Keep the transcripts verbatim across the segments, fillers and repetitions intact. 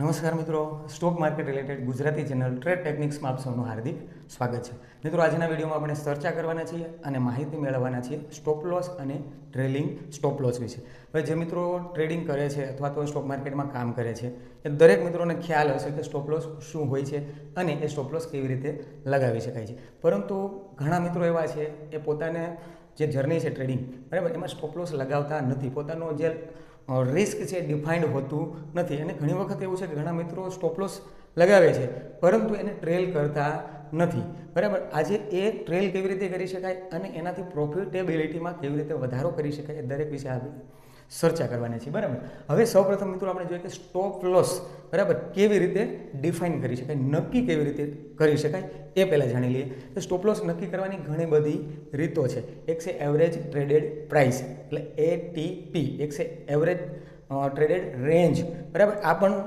नमस्कार मित्रों, stock market related Gujarati channel trade techniques में आप सबनु हार्दिक स्वागत है। मित्रों, आज वीडियो में आपणे चर्चा करवाना छे अने माहिती मेळववाना छे स्टॉप लॉस अने ट्रेलिंग स्टॉप लॉस विषे। हवे जे मित्रों ट्रेडिंग करे छे अथवा तो स्टॉक मार्केट में काम करे छे ए दरेक मित्रों ने ख्याल हशे कि स्टॉप लॉस शुं होय छे अने ए स्टॉप लॉस केवी रीते लगावी शकाय छे। परंतु घणा मित्रों एवा छे ए पोताने जे जर्नी है ट्रेडिंग बराबर एमां स्टॉप लॉस लगावता नथी, पोतानो जे रिस्क है डिफाइंड होतु नथी। घणी वखत एवुं छे कि घणा मित्रों स्टॉप लॉस लगावे छे परंतु एने ट्रेल करता नथी बराबर। आजे ए ट्रेल केवी रीते करी शकाय अने एनाथी प्रोफिटेबिलिटी में केवी रीते वधारो करी शकाय दरेक विषय आपणे चर्चा करवानी छे बराबर। हवे सौप्रथम मित्रों आपणे जोईए कि स्टॉप लॉस बराबर केवी रीते डिफाइन करी शकाय, नक्की केवी रीते करी शकाय ए पहेला जाणी लीए। तो स्टॉप लॉस नक्की करवानी घणी बधी रीतो छे। एक छे एवरेज ट्रेडेड प्राइस एटले ए टी पी, एक छे एवरेज ट्रेडेड रेंज बराबर। आ पण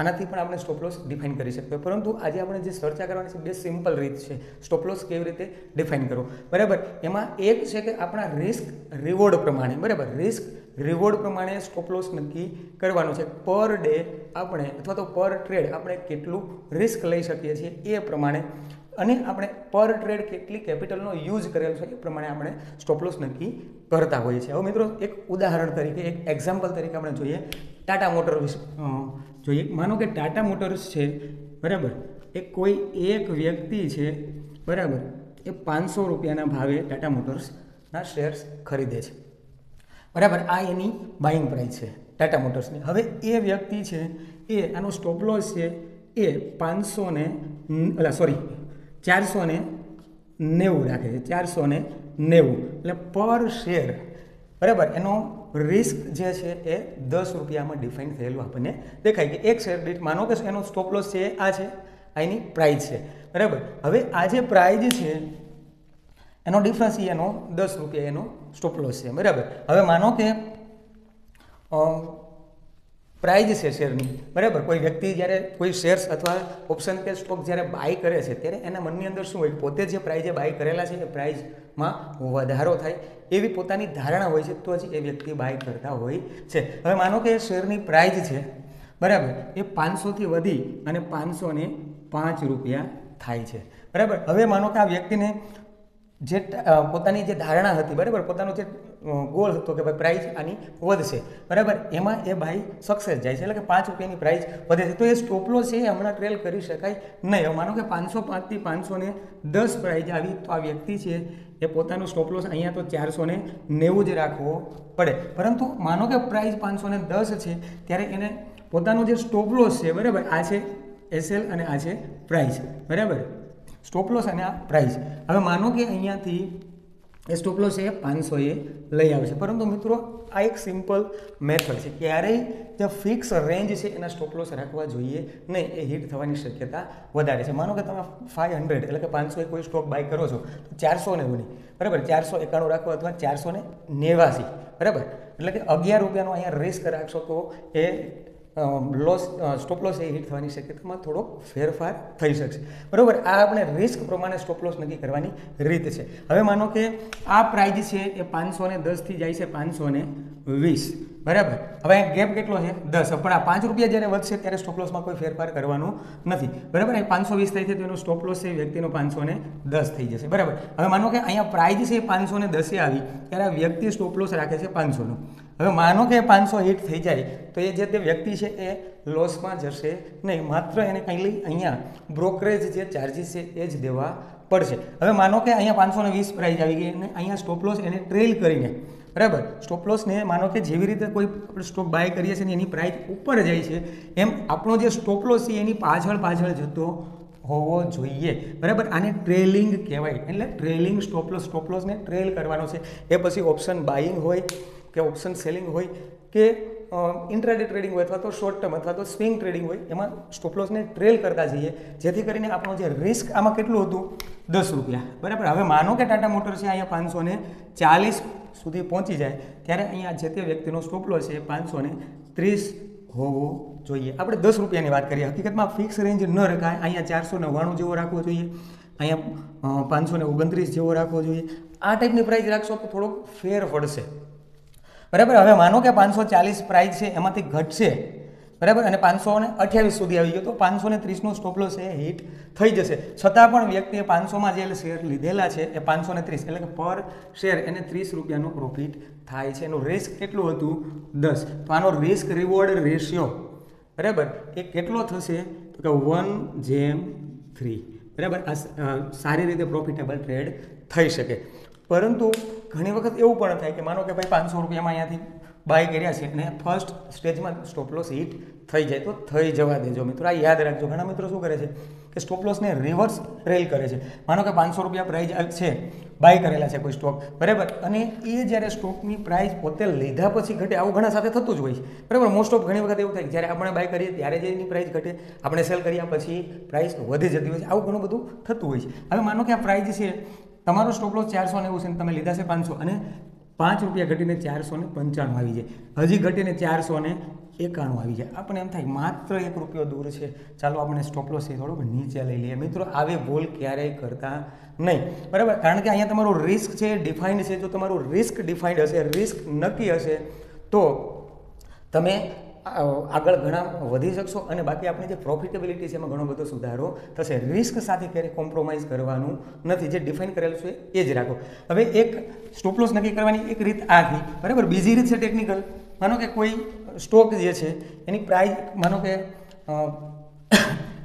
आनाथी पण आपणे स्टॉप लॉस डिफाइन करी शकीए। परंतु आजे आपणे जे चर्चा करवानी छे बे सिम्पल रीत छे स्टॉप लॉस केवी रीते डिफाइन करो बराबर। एमां एक छे के आपणा रिस्क रिवॉर्ड प्रमाणे बराबर, रिस्क रिवॉर्ड प्रमाणे स्टॉप लॉस नक्की करवानो छे। पर डे आपणे अथवा तो पर ट्रेड आपणे केटलुं रिस्क लई शकीए छीए ए प्रमाणे अने आपणे पर ट्रेड केटली केपिટલनो यूज करेल छे ए प्रमाणे आपणे स्टॉप लॉस नक्की करता होय छे। हवे मित्रों एक उदाहरण तरीके, एक एक्जाम्पल तरीके आपणे जोईए टाटा मोटर्स जोईए। मानो के टाटा मोटर्स छे बराबर, एक कोई एक व्यक्ति छे बराबर ए पांच सौ रुपयाना भावे टाटा मोटर्सना शेर्स खरीदे छे बराबर। आ एनी बाइंग प्राइस है टाटा मोटर्स ने। हवे ए व्यक्ति है ए आनो स्टॉप लॉस है ए पांच सौ ने अला सॉरी चार सौ ने नेवु राखे, चार सौ ने नेवु एटले पर शेर बराबर। एनो रिस्क जे है ए दस रुपया में डिफाइन थयेलो आपने देखाय कि एक शेर दीठ। मानो कि एनो स्टॉप लॉस है आ है आनी प्राइस है बराबर। हवे आ जे प्राइस है एनो डिफरन्स एनो दस रुपया एनो स्टॉप लॉस है बराबर। हवे मानो के प्राइस है शेरनी बराबर, कोई व्यक्ति जयरे कोई शेर्स अथवा ऑप्शन के स्टॉक जयरे बाय करे छे त्यारे एना मननी अंदर शुं होय पोते जे प्राइसे बाय करेला छे ए प्राइस में वधारो थाय एवी पोतानी धारणा होय छे तो ज ए व्यक्ति बाय करता होय छे। हवे मानो के शेरनी प्राइस छे बराबर ए पांच सौ थी वधी अने पांच सौ पांच रुपया थाय छे बराबर। हवे मानो के आ व्यक्ति ने जे पोतानी जे धारणा हती बराबर, पोतानो जे गोल हतो के भाई प्राइस आनी वधशे बराबर, एमां ए भाई सक्सेस जाय छे एटले के पांच रुपयानी प्राइस वधे छे तो ए स्टॉप लॉस छे हमणा ट्रेल करी शकाय नहीं। हवे मानो के पांच सौ पांच थी पांच सौ ने दस प्राइस आवी तो आ व्यक्ति छे ए पोतानो स्टॉप लॉस अहींया तो चार सौ ने नेवु ज राखवो पड़े। परंतु मानो के प्राइस पांच सौ दस है त्यारे एने पोतानो जे स्टॉप लॉस है बराबर आ छे एस एल अने आ छे प्राइस बराबर, स्टॉप लॉस अने आ प्राइस। हवे मानो के अहींयाथी ए स्टॉप लॉस है पांच सौ ए लई आवशे। परंतु मित्रों आ एक सीम्पल मेथड है, क्यारेय जे फिक्स रेंज है एना स्टॉप लॉस राखवा जोईए नहीं, ए हिट थवानी शक्यता वधारे छे। मानो के तमे फाइव हंड्रेड एटले के पांच सौ ए कोई स्टॉक बाय करो छो तो चार सौ ने बनी बराबर, चार सौ एकाणु राखो अथवा चार सौ ने नेवासी बराबर एटले के अगियार रुपयानो अहींया रिस्क राखशो तो ए लॉस स्टॉप लॉस ए हिट थवानी शक्यता में थोड़ो फेरफार थई शके बराबर। आ आपणे रिस्क प्रमाणे स्टॉप लॉस नक्की करवानी रीत छे। हवे मानो के आ प्राइस छे ए पांच सौ दस थी जाए पांच सौ वीस बराबर। हवे गैप केटलो छे दस, पण आ पांच रुपया ज्यारे वधशे त्यारे स्टॉप लॉस में कोई फेरफार करवानो नथी बराबर। आ पांच सौ वीस थई छे तो एनो स्टॉप लॉस छे व्यक्तिनो पांच सौ दस थई जशे बराबर। हवे मानो के अहींया प्राइस छे पांच सौ दसे आवी त्यारे व्यक्ति स्टॉप लॉस राखे छे पांच सौ नो। हवे मानो के पांच सौ हिट थी जाए तो ये जे व्यक्ति है ये लॉस में जशे नहीं, मात्र एने कहीं लई अहींया ब्रोकरेज जे चार्जिस है ए ज देवा पड़शे। हवे मानो के अहींया पांच सौ वीस प्राइस आई गई अने अहींया स्टॉप लॉस एने ट्रेल करीने बराबर, स्टॉप लॉस ने मानो के जेवी रीते कोई स्टॉक बाय करीए छे ने एनी प्राइस ऊपर जाय छे एम आपणो जे स्टॉप लॉस छे एनी पाछळ पाछळ जतो होवो जोईए बराबर। आने ट्रेलिंग कहेवाय एटले trailing stop loss, stop loss ने ट्रेल करवानो छे ए पछी ऑप्शन बाइंग होय के ऑप्शन सेलिंग होय के इंट्राडे ट्रेडिंग होय अथवा तो शॉर्ट टर्म अथवा तो स्विंग ट्रेडिंग होय एमां स्टॉप लॉस ने ट्रेल करता जईए जेथी करीने आपणो जे रिस्क आमां केटलो हतुं दस रुपया बराबर। हवे मानो के टाटा मोटर्स छे अहींया पांच सौ चालीस सुधी पहुंची जाए त्यारे अहींया जे ते व्यक्तिनो स्टॉप लॉस छे पांच सौ तीस होवो जोईए। आपणे दस रुपयानी वात करीए, हकीकतमां फिक्स रेंज न रखाय, अहींया चार सौ नव्वाणु जेवो राखवो जोईए, अहींया पांच सौ ओगणत्रीस जेवो राखवो जोईए। आ टाइपनी प्राइस राखशो तो थोड़ो फेर पड़शे बराबर। हवे मानो के पांच सौ चालीस प्राइस है एमांथी घटशे बराबर अने पांचसौ ने अठावीस सुधी आई गयो तो पांचसौ ने तीस नो स्टॉप लॉस है हिट थी जैसे छतां पण व्यक्तिए पांचसौ में जे शेर लीधेला है ए पांचसौ ने तीस एटले के पर शेर एने तीस रुपया प्रोफिट थाय छे। एनो रिस्क केटलुं हतुं दस तो आनो रिस्क रिवॉर्ड रेशियो बराबर ए केटलो थशे तो के वन जेम थ्री बराबर आ सारी रीते प्रोफिटेबल ट्रेड थी सके। परंतु घनी वक्त एवं पण थाय के मानो कि भाई पांच सौ रुपया में अहींयाथी बाय कर्या छे ने फर्स्ट स्टेज में स्टॉप लॉस हिट थी जाए तो थी जवा देजो मित्रों, आ याद रखो। घणा मित्रों शू करे कि स्टॉप लॉस ने रिवर्स ट्रेल करे छे। मानो कि पांच सौ रुपया प्राइस है बाय करेला है कोई स्टॉक बराबर अने ए ज्यारे स्टॉकनी प्राइस पोते लीधा पछी घटे आवुं घणा साथे थतुं ज होय छे बराबर। मोस्ट ऑफ घणी वखत एवुं थाय ज्यारे आपणे बाय करीए त्यारे जेनी प्राइस घटे, आपणे सेल कर्या पछी प्राइस वधी जती होय छे, आवुं घणुं बधुं थतुं होय छे। हवे मानो कि आ प्राइस छे तमारो स्टॉप लॉस चार सौ नेव से तमे लीधा से पांच सौ अने पांच रुपया घटीने चार सौ पंचाणु आई जाए, हजी घटीने चार सौ एकाणु आई जाए, अपने एम थाय मात्र एक रुपया दूर है, चालो अपने स्टॉप लॉस थोड़ो नीचे लई लीए। मित्रों आवे भूल क्यारेय करता नहीं बराबर, कारण के अहींया तमारो रिस्क है डिफाइंड है। जो तमारो रिस्क डिफाइंड हशे, रिस्क नक्की हशे तो तमे आगळ घणा वधी शकशो अने बाकी आपणी जे प्रोफिटेबिलिटी छे एमां घणो बधो सुधारो थशे। रिस्क साथे क्यारे कॉम्प्रोमाइज करवानुं नथी, जे डिफाइन करेल छे ए ज राखो। हवे एक स्टॉप लॉस नक्की करवानी एक रीत आ थी बराबर। बीजी रीत छे टेक्निकल। मानो कि कोई स्टॉक जे छे एनी प्राइस, मानो कि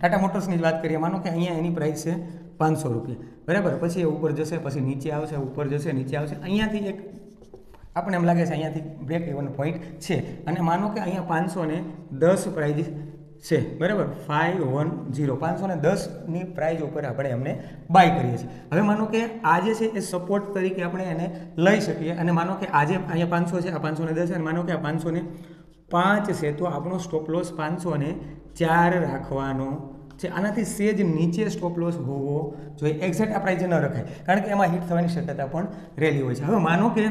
टाटा मोटर्स नी वात करीए, मानो कि अहींया एनी प्राइस छे पांच सौ रुपया बराबर, पछी ऊपर जशे, पछी नीचे आवशे, ऊपर जशे, नीचे आवशे। अहींयाथी एक अपने एम लगे अहींयाथी ब्रेक इवन पॉइंट है और मानो कि अहींया पांच सौ ने दस प्राइज है बराबर फाइव वन जीरो, पांच सौ ने दस नी प्राइज पर आपणे एमने बाय करीए छीए। हवे मानो कि आज है ए सपोर्ट तरीके आपणे एने लई सकीए अने मानो कि आज अहींया पांच सौ है, आ पांच सौ ने दस है, मानो कि आ पांच सौ ने पांच है तो आपणो स्टॉप लॉस पांच सौ ने चार राखवानो छे। आनाथी सेज नीचे स्टॉप लॉस होवो जोईए, एक्झेक्ट आ प्राइज न रखाय कारण के एमां हिट थवानी शक्यता पण रहेली होय छे। हवे मानो कि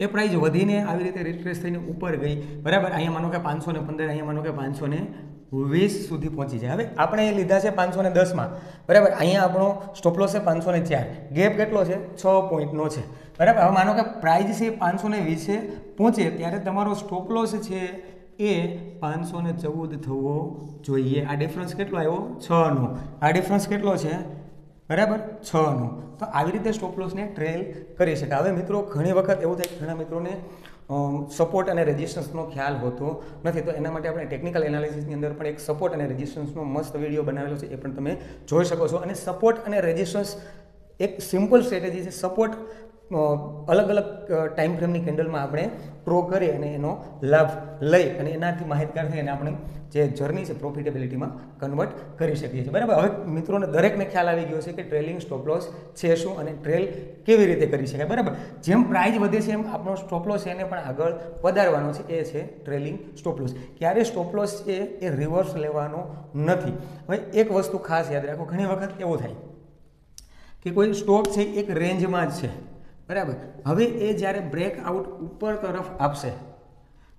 ए प्राइस वधीने आवी रीते रिट्रेस थईने ऊपर गई बराबर, अहींया मानो के पांच सौ पंदर, अहींया मानो के पांच सौ वीस सुधी पहुंची जाए। हवे आपणे लीधा छे पांच सौ दस में बराबर, अहींया आपणो स्टॉप लॉस है पांच सौ चार, गेप केटलो छे छ पॉइंट नो छे बराबर। हवे मानो के प्राइस छे पांच सौ वीस पहुंचे त्यारे तमारो स्टॉप लॉस छे ए पांच सौ चौदह थवो जोईए। आ डिफरन्स केटलो आव्यो छ नो, आ डिफरन्स केटलो छे बराबर छ नो। तो आ रीते स्टॉप लॉस ने ट्रेल करी शकाय। हवे मित्रों घणी वखत एवुं थाय घणा मित्रोने सपोर्ट अने रेजिस्टन्सनो ख्याल होतो नथी, तो एना माटे आपणे टेक्निकल एनालिसिसनी अंदर पण एक सपोर्ट अने रेजिस्टन्सनो मस्त विडियो बनावेलो छे, ए पण तमे जोई शको छो। अने सपोर्ट अने रेजिस्टन्स एक सिम्पल स्ट्रेटेजी छे। सपोर्ट अलग अलग टाइम फ्रेमनी केंडल में आपणे ड्रॉ करी अने एनो लाभ लई अने एनाथी माहितगार थईने आपणे जे जर्नी से प्रोफिटेबिलिटी में कन्वर्ट करी सकीए छीए बराबर। हवे मित्रों ने दरेकने ख्याल आवी गयो छे कि ट्रेलिंग स्टॉप लॉस छे शुं अने ट्रेल केवी रीते करी शकाय बराबर। जेम प्राइस वधे छे एम आपणो स्टॉप लॉस एने पण आगळ वधारवानो छे, ए छे ट्रेलिंग स्टॉप लॉस। क्यारे स्टॉप लॉस छे ए रिवर्स लेवानो नथी। हवे एक वस्तु खास याद राखो, घणी वखत एवुं थाय कि कोई स्टॉक छे एक रेंज में ज छे बराबर, हवे ए ज्यारे ब्रेकआउट ऊपर तरफ आपसे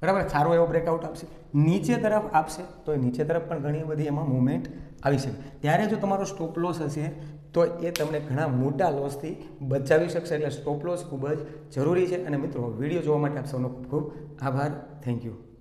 बराबर, सारो एवो ब्रेकआउट आपसे, नीचे तरफ आपसे तो नीचे तरफ पण घणी बधी एमां मूवमेंट आवी शके, त्यारे जो तमारो स्टॉप लॉस हशे तो ए तमने घणा मोटा लॉस थी बचावी शकशे। एटले स्टॉप लॉस खूब ज जरूरी है। अने मित्रों विडियो जोवा माटे आप सौनो खूब खूब आभार। Thank you.